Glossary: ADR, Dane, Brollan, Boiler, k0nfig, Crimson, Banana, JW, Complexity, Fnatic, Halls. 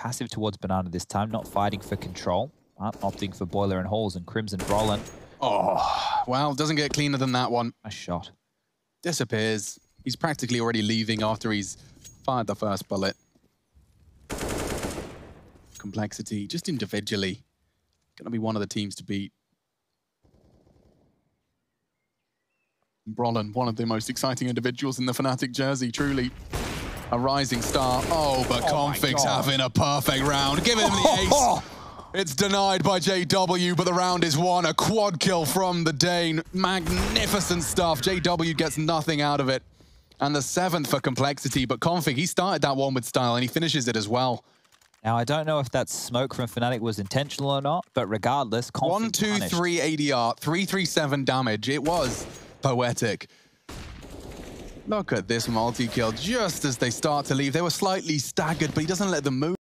passive towards Banana this time, not fighting for control. Opting for Boiler and Halls and Crimson Brollan. Oh, well, doesn't get cleaner than that one. A shot. Disappears. He's practically already leaving after he's fired the first bullet. Complexity, just individually, gonna be one of the teams to beat. Brollan, one of the most exciting individuals in the Fnatic jersey, truly. A rising star. Oh, but k0nfig's having a perfect round. Give him the ace. It's denied by JW, but the round is won. A quad kill from the Dane. Magnificent stuff. JW gets nothing out of it. And the seventh for Complexity, but k0nfig, he started that one with style and he finishes it as well. Now, I don't know if that smoke from Fnatic was intentional or not, but regardless, k0nfig 1, 2, 3 ADR, 337 damage. It was poetic. Look at this multi-kill. Just as they start to leave, they were slightly staggered, but he doesn't let them move.